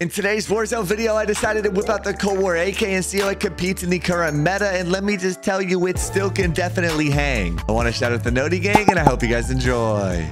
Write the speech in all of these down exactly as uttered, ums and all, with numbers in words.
In today's Warzone video, I decided to whip out the Cold War A K and see how it competes in the current meta, and let me just tell you, it still can definitely hang. I want to shout out the Nody Gang, and I hope you guys enjoy.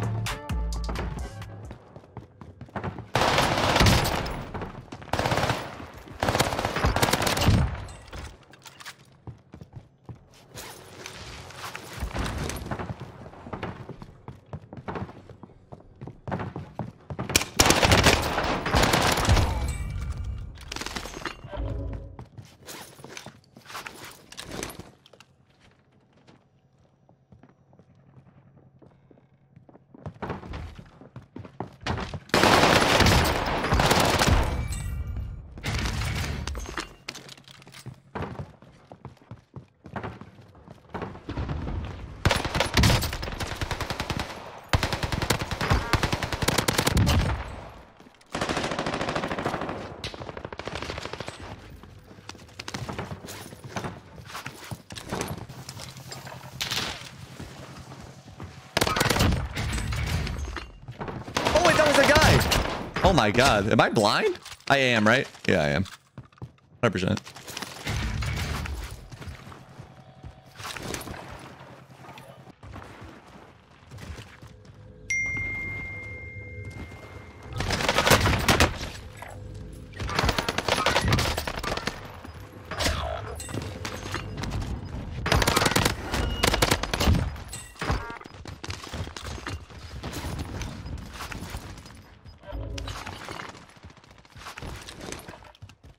Oh my god, am I blind? I am, right? Yeah, I am. one hundred percent.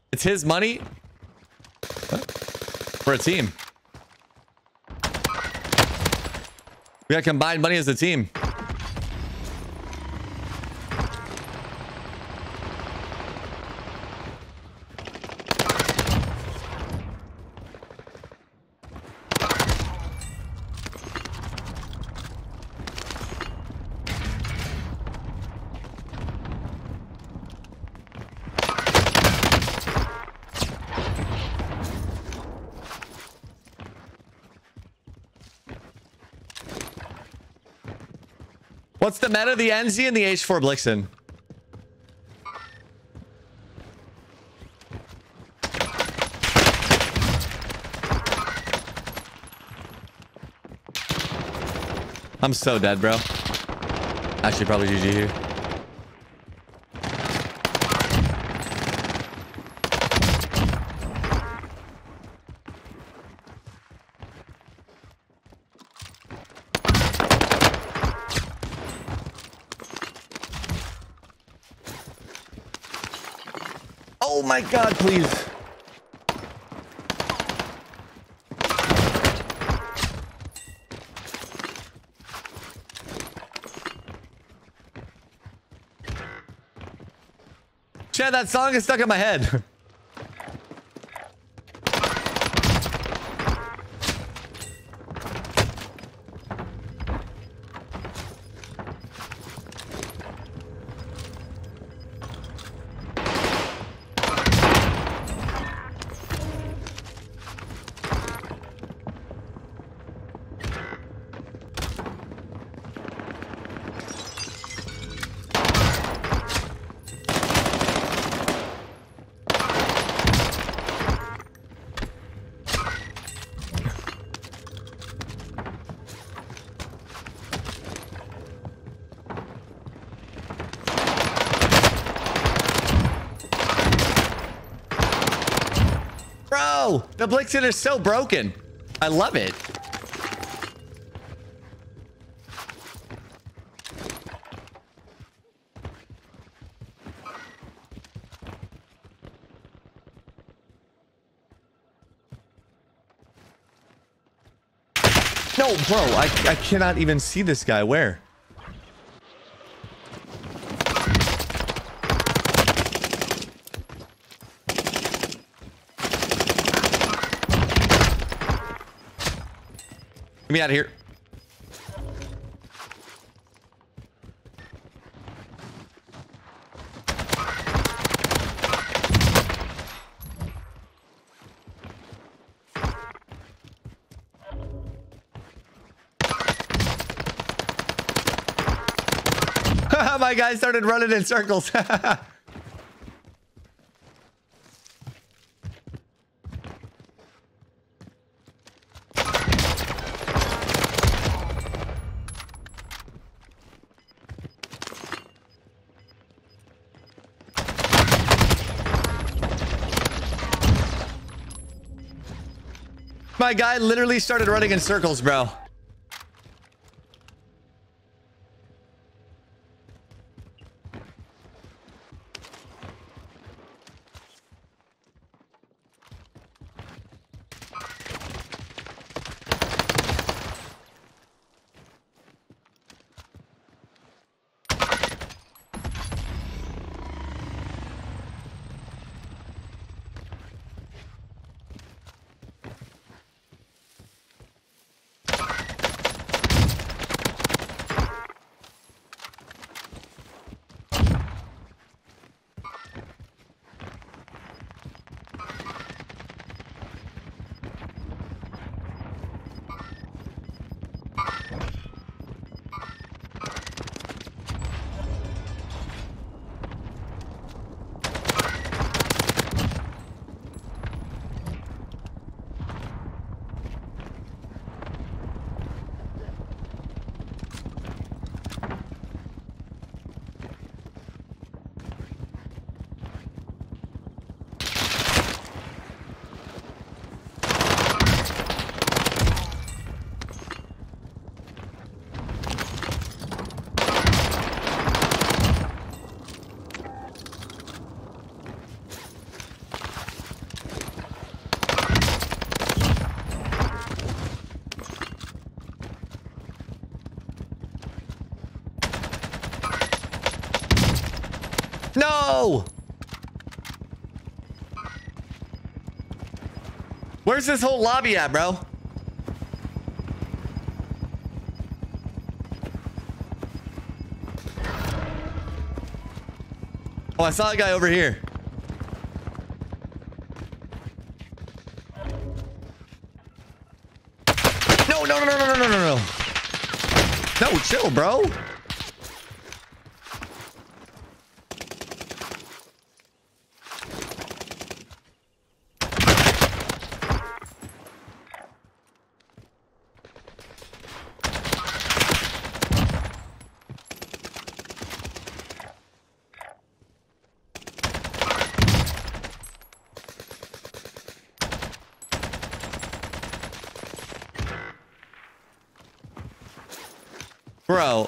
It's his money. What? We're a team. We gotta combine money as a team. What's the meta? The N Z and the H four Blixen. I'm so dead, bro. Actually, probably G G here. Oh my god, please. Chad, that song is stuck in my head. Bro, the Blixen is so broken. I love it. No, bro, I, I cannot even see this guy. Where? Get me out of here. My guy started running in circles. My guy literally started running in circles, bro. No! Where's this whole lobby at, bro? Oh, I saw a guy over here. No, no, no, no, no, no, no, no, no. No, chill, bro. Bro.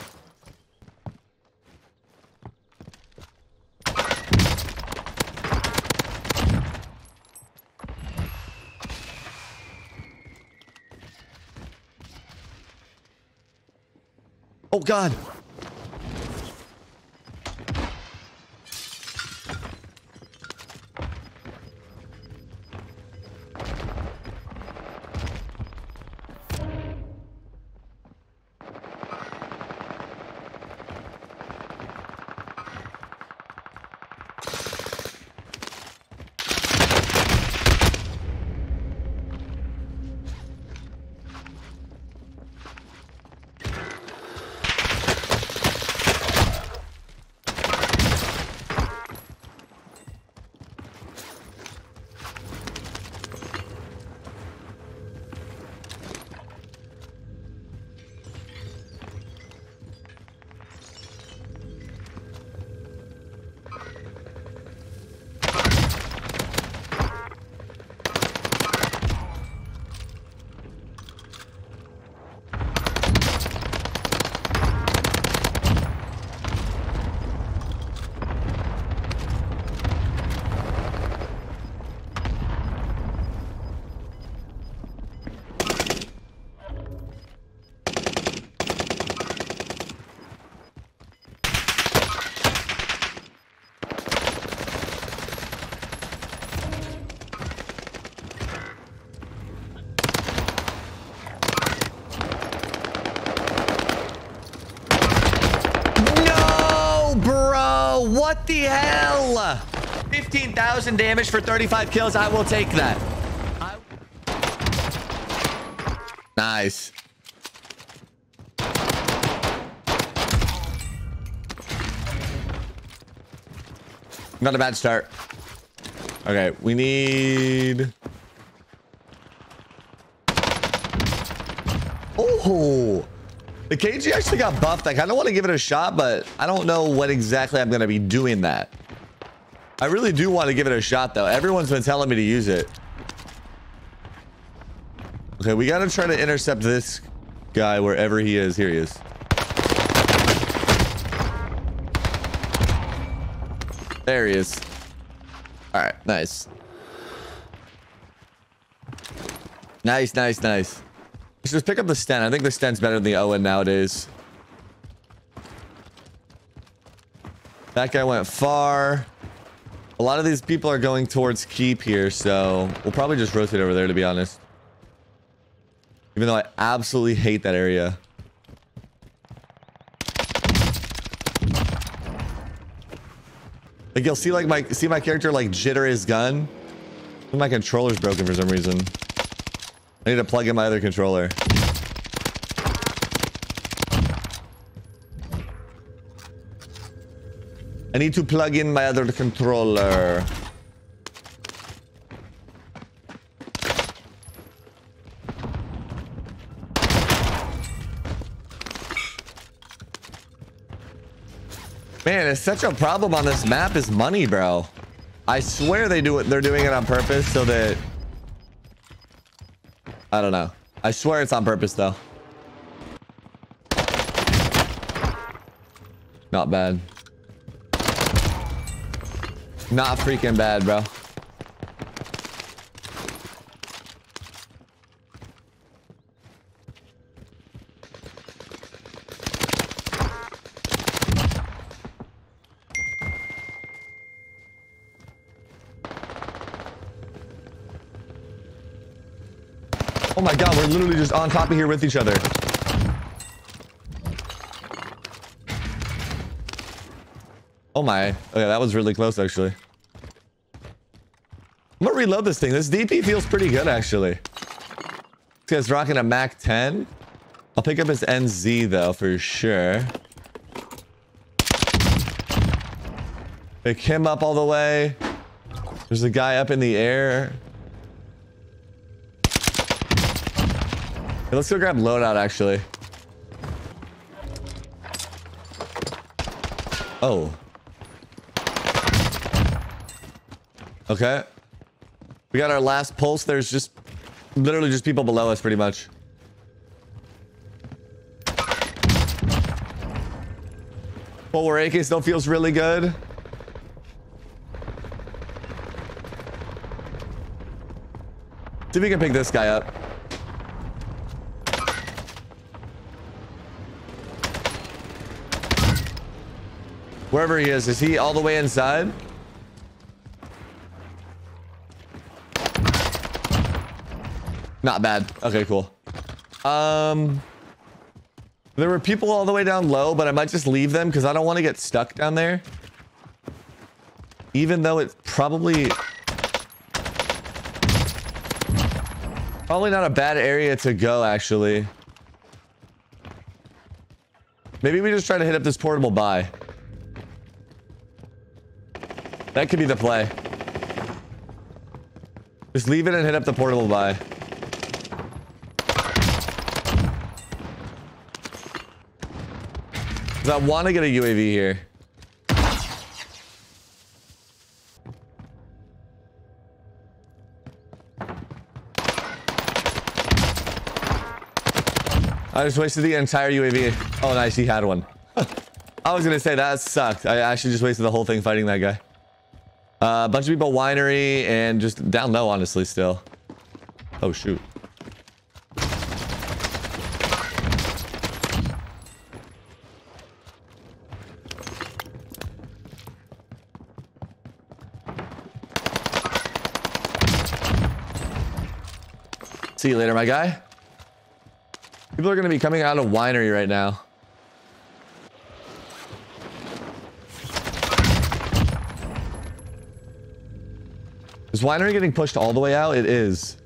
Oh God. What the hell? fifteen thousand damage for thirty-five kills. I will take that. I... Nice. Not a bad start. Okay, we need... Oh! The K G actually got buffed. I kind of want to give it a shot, but I don't know what exactly I'm going to be doing that. I really do want to give it a shot, though. Everyone's been telling me to use it. Okay, we gotta try to intercept this guy wherever he is. Here he is. There he is. All right, nice. Nice, nice, nice. Let's just pick up the Sten. I think the Sten's better than the Owen nowadays. That guy went far. A lot of these people are going towards keep here, so we'll probably just rotate over there, to be honest. Even though I absolutely hate that area. Like, you'll see like my see my character like jitter his gun. My controller's broken for some reason. I need to plug in my other controller. I need to plug in my other controller. Man, it's such a problem on this map is money, bro. I swear they do it. They're doing it on purpose so that... I don't know. I swear it's on purpose, though. Not bad. Not freaking bad, bro. Oh my god, we're literally just on top of here with each other. Oh my. Okay, that was really close, actually. I'm gonna reload this thing. This D P feels pretty good, actually. This guy's rocking a mac ten. I'll pick up his N Z, though, for sure. Pick him up all the way. There's a guy up in the air. Hey, let's go grab loadout, actually. Oh. Okay. We got our last pulse. There's just... literally just people below us, pretty much. Cold War A K still feels really good. See if we can pick this guy up. Wherever he is, is he all the way inside? Not bad. Okay, cool. Um, there were people all the way down low, but I might just leave them because I don't want to get stuck down there. Even though it's probably... probably not a bad area to go, actually. Maybe we just try to hit up this portable buy. That could be the play. Just leave it and hit up the portable buy. Because I want to get a U A V here. I just wasted the entire U A V. Oh, nice. He had one. I was going to say that sucked. I actually just wasted the whole thing fighting that guy. A uh, bunch of people winery and just down low, honestly, still. Oh, shoot. See you later, my guy. People are going to be coming out of winery right now. Is winery getting pushed all the way out? It is.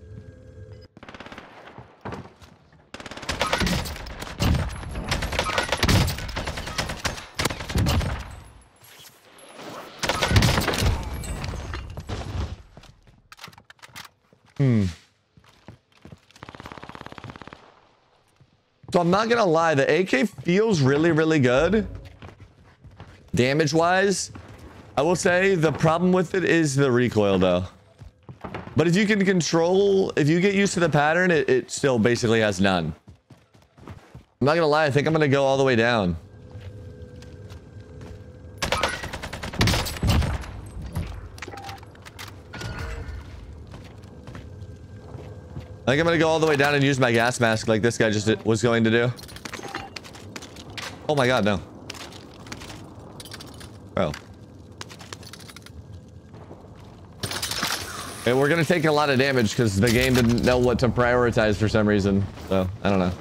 Hmm. So I'm not gonna lie, the A K feels really, really good. Damage-wise, I will say the problem with it is the recoil, though. But if you can control, if you get used to the pattern, it, it still basically has none. I'm not gonna lie, I think I'm gonna go all the way down. I think I'm gonna go all the way down and use my gas mask like this guy just was going to do. Oh my god, no. Bro. And we're gonna take a lot of damage because the game didn't know what to prioritize for some reason. So, I don't know.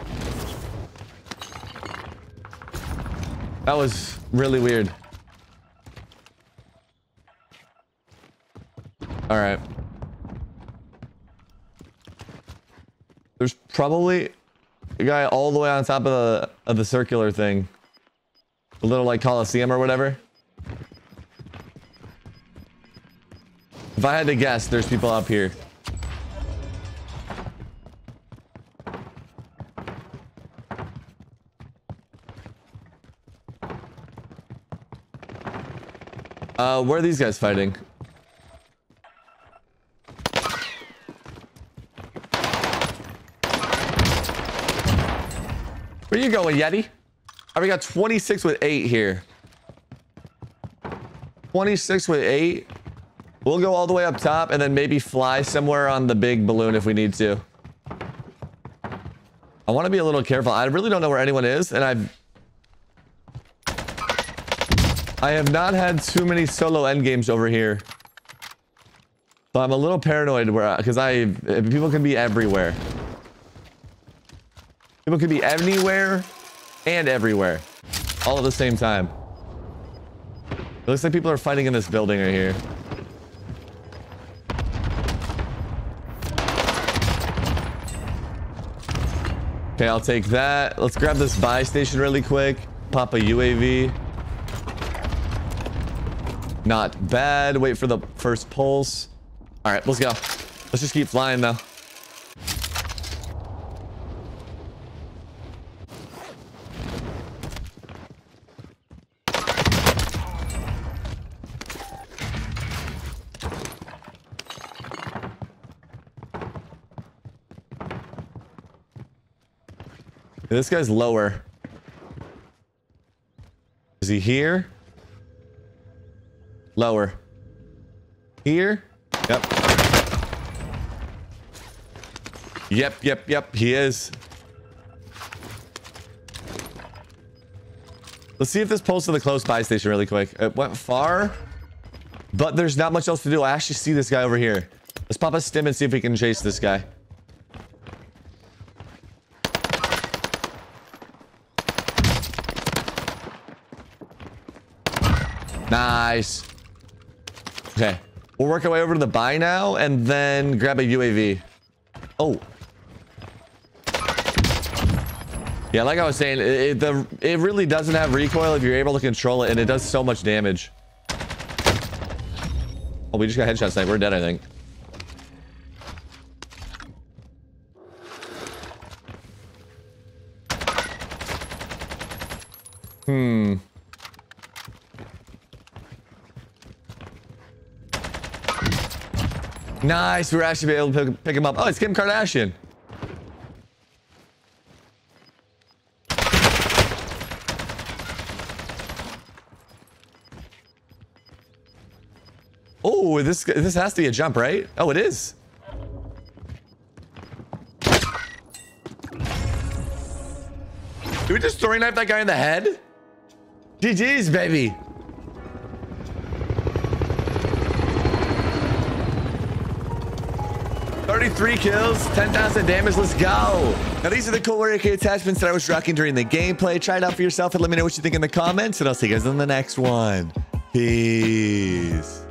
That was really weird. Alright. There's probably a guy all the way on top of the of the circular thing. A little like Coliseum or whatever. If I had to guess, there's people up here. Uh, where are these guys fighting? Where you going, Yeti? Oh, we got twenty-six with eight here. twenty-six with eight. We'll go all the way up top and then maybe fly somewhere on the big balloon if we need to. I want to be a little careful. I really don't know where anyone is, and I've... I have not had too many solo end games over here. So I'm a little paranoid where... Because I... People can be everywhere. People could be anywhere and everywhere, all at the same time. It looks like people are fighting in this building right here. Okay, I'll take that. Let's grab this buy station really quick. Pop a U A V. Not bad. Wait for the first pulse. All right, let's go. Let's just keep flying though. This guy's lower. Is he here? Lower. Here? Yep. Yep, yep, yep. He is. Let's see if this pulls to the close by station really quick. It went far, but there's not much else to do. I actually see this guy over here. Let's pop a stim and see if we can chase this guy. Nice. Okay. We'll work our way over to the buy now and then grab a U A V. Oh. Yeah, like I was saying, it, it, the, it really doesn't have recoil if you're able to control it, and it does so much damage. Oh, we just got headshots tonight. We're dead, I think. Hmm. Nice, we were actually able to pick, pick him up. Oh, it's Kim Kardashian. Oh, this this has to be a jump, right? Oh, it is. Did we just throwing knife that guy in the head? G G's, baby. thirty-three kills, ten thousand damage, let's go! Now these are the Cold War A K attachments that I was rocking during the gameplay. Try it out for yourself and let me know what you think in the comments, and I'll see you guys in the next one. Peace.